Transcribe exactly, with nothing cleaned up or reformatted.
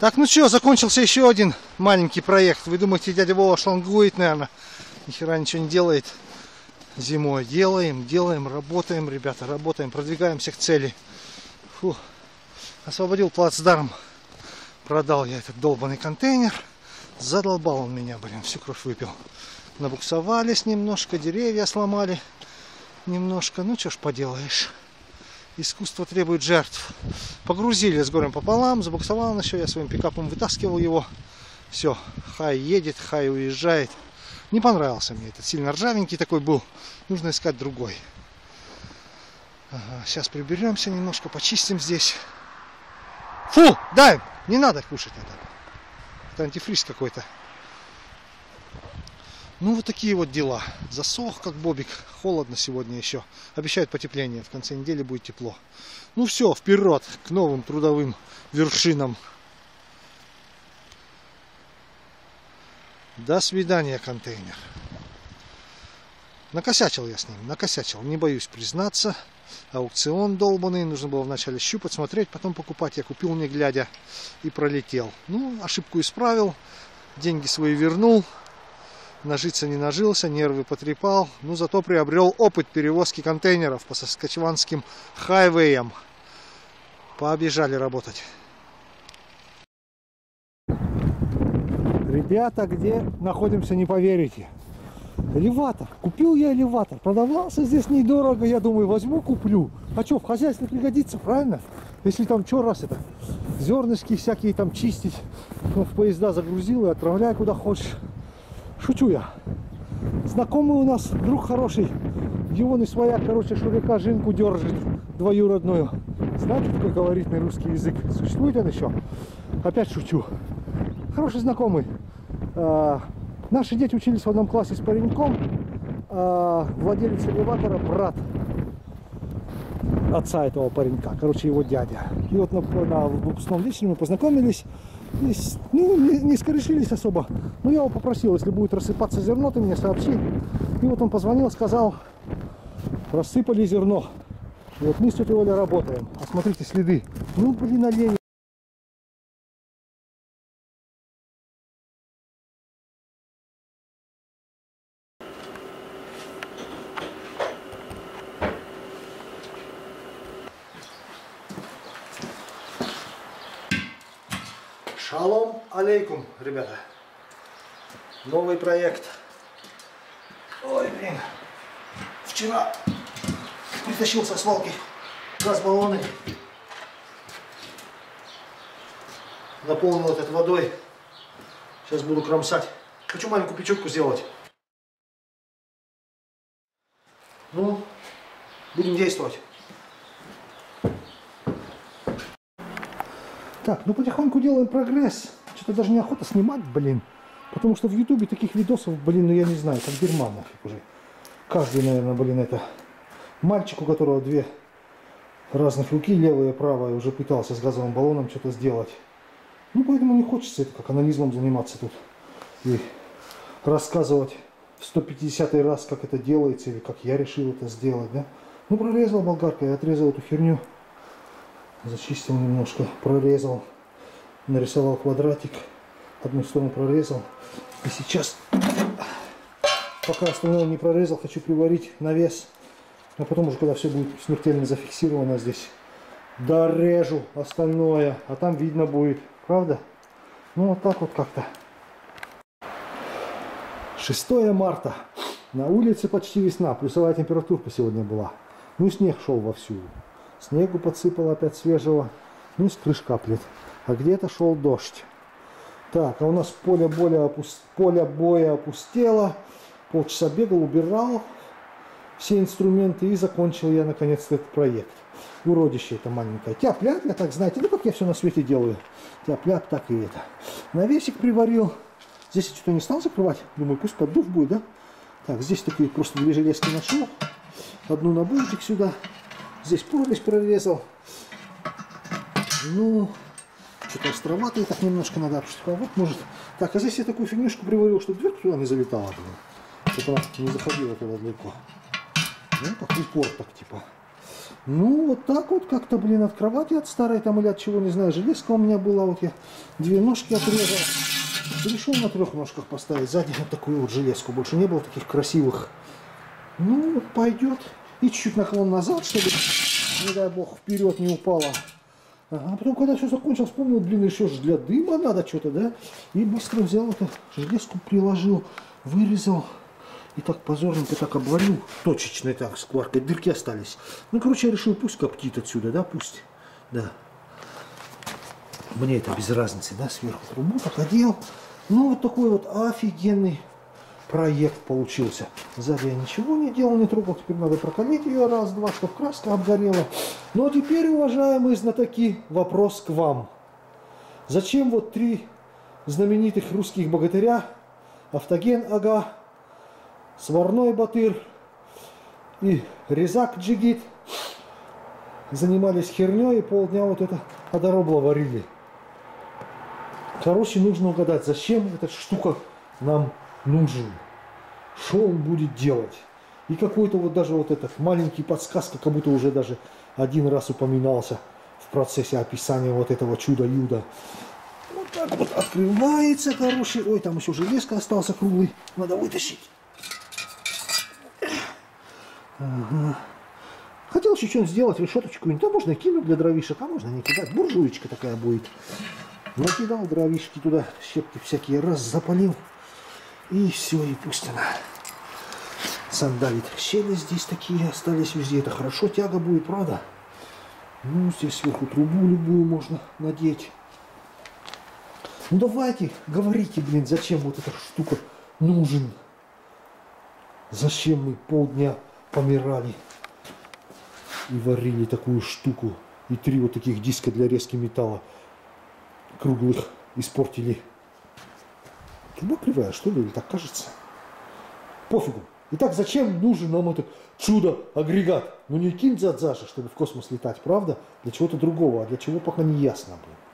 Так, ну что, закончился еще один маленький проект. Вы думаете, дядя Вова шлангует, наверное? Ни хера ничего не делает зимой. Делаем, делаем, работаем, ребята, работаем, продвигаемся к цели. Фу. Освободил плацдарм. Продал я этот долбанный контейнер. Задолбал он меня, блин, всю кровь выпил. Набуксовались немножко, деревья сломали немножко. Ну, что ж поделаешь. Искусство требует жертв. Погрузили с горем пополам, забуксовал он еще, я своим пикапом вытаскивал его. Все, хай едет, хай уезжает. Не понравился мне этот, сильно ржавенький такой был. Нужно искать другой. Ага, сейчас приберемся немножко, почистим здесь. Фу, дай! Не надо кушать это. Это антифриз какой-то. Ну, вот такие вот дела. Засох, как бобик. Холодно сегодня еще. Обещают потепление. В конце недели будет тепло. Ну все, вперед к новым трудовым вершинам. До свидания, контейнер. Накосячил я с ним. Накосячил. Не боюсь признаться. Аукцион долбанный. Нужно было вначале щупать, смотреть, потом покупать. Я купил не глядя и пролетел. Ну, ошибку исправил. Деньги свои вернул. Нажиться не нажился, нервы потрепал, но зато приобрел опыт перевозки контейнеров по саскатчеванским хайвеям. Побежали работать. Ребята, где находимся, не поверите. Элеватор. Купил я элеватор. Продавался здесь недорого. Я думаю, возьму, куплю. А что, в хозяйстве пригодится, правильно? Если там что раз это, зернышки всякие там чистить, ну, в поезда загрузил и отправляй куда хочешь. Шучу я. Знакомый у нас, друг хороший, его не своя, короче, шурика жинку держит двоюродную. Знаете, какой колоритный русский язык? Существует он еще? Опять шучу. Хороший знакомый. А, наши дети учились в одном классе с пареньком. А, владелец элеватора, брат отца этого паренька, короче, его дядя. И вот на, на выпускном вечере мы познакомились. И, ну, не, не скорешились особо. Но я его попросил, если будет рассыпаться зерно, ты мне сообщи. И вот он позвонил, сказал, рассыпали зерно. И вот мы с тетей Олей работаем. А смотрите, следы. Ну, блин, олени. Шалом алейкум, ребята. Новый проект. Ой, блин. Вчера притащил со свалки газ-баллоны. Наполнил этот водой. Сейчас буду кромсать. Хочу маленькую печурку сделать. Ну, будем действовать. Так, ну потихоньку делаем прогресс. Что-то даже неохота снимать, блин. Потому что в ютубе таких видосов, блин, ну я не знаю, как дерьма нафиг уже. Каждый, наверное, блин, это... Мальчик, у которого две разных руки, левая и правая, уже пытался с газовым баллоном что-то сделать. Ну поэтому не хочется это как анонизмом заниматься тут. И рассказывать в сто пятидесятый раз, как это делается, или как я решил это сделать, да. Ну прорезал болгаркой, отрезал эту херню. Зачистил немножко, прорезал, нарисовал квадратик, одну сторону прорезал. И сейчас, пока остальное не прорезал, хочу приварить навес. А потом уже, когда все будет смертельно зафиксировано здесь, дорежу остальное, а там видно будет, правда? Ну вот так вот как-то. шестое марта. На улице почти весна, плюсовая температурка сегодня была. Ну снег шел вовсю. Снегу подсыпало опять свежего. Ну и с крыш каплет. А где-то шел дождь. Так, а у нас поле боя, опус... поле боя опустело. Полчаса бегал, убирал все инструменты. И закончил я наконец-то этот проект. Уродище это маленькое. Тяп-ляп, я так, знаете, ну как я все на свете делаю. Тяп-ляп, так и это. Навесик приварил. Здесь я что-то не стал закрывать. Думаю, пусть поддув будет, да? Так, здесь такие просто две железки нашел. Одну на бортик сюда. Здесь прорезь прорезал. Ну, что-то островатое так немножко надо обшифровать, может. Так, а здесь я такую фигнюшку приварил, чтобы дверка туда не залетала. Чтобы она не заходила туда далеко. Ну, как упор так, типа. Ну, вот так вот как-то, блин, от кровати, от старой там или от чего, не знаю. Железка у меня была, вот я две ножки отрезал. Решил на трех ножках поставить сзади вот такую вот железку. Больше не было таких красивых. Ну, вот пойдет. И чуть-чуть наклон назад, чтобы, не дай бог, вперед не упало. Ага, а потом, когда все закончил, вспомнил, блин, еще же для дыма надо что-то, да? И быстро взял эту железку, приложил, вырезал. И так позорненько так обварил, точечной так, скваркой, дырки остались. Ну, короче, я решил, пусть коптит отсюда, да, пусть, да. Мне это без разницы, да, сверху трубу так одел. Ну, вот такой вот офигенный проект получился. Сзади я ничего не делал, не трогал, теперь надо прокалить ее раз-два, чтобы краска обгорела. Но теперь, уважаемые знатоки, вопрос к вам. Зачем вот три знаменитых русских богатыря, Автоген Ага, Сварной Батыр и Резак Джигит занимались херней и полдня вот это одоробло варили? Короче, нужно угадать, зачем эта штука нам нужен, что он будет делать. И какой-то вот даже вот этот маленький подсказка, как будто уже даже один раз упоминался в процессе описания вот этого чуда-юда. Вот так вот открывается, короче. Ой, там еще железка остался круглый, надо вытащить. Ага. Хотел еще что-нибудь сделать, решеточку. Да, можно кинуть для дровишек, а можно не кидать. Буржуечка такая будет. Накидал дровишки туда, щепки всякие, раз запалил. И все, и пусть она сандалит. Щели здесь такие остались везде. Это хорошо, тяга будет, правда? Ну, здесь сверху трубу любую можно надеть. Ну, давайте, говорите, блин, зачем вот эта штука нужен? Зачем мы полдня помирали и варили такую штуку, и три вот таких диска для резки металла круглых испортили? Труба кривая, что ли, или так кажется? Пофигу. Итак, зачем нужен нам этот чудо-агрегат? Ну не кинь за же, чтобы в космос летать, правда? Для чего-то другого, а для чего пока не ясно, блин.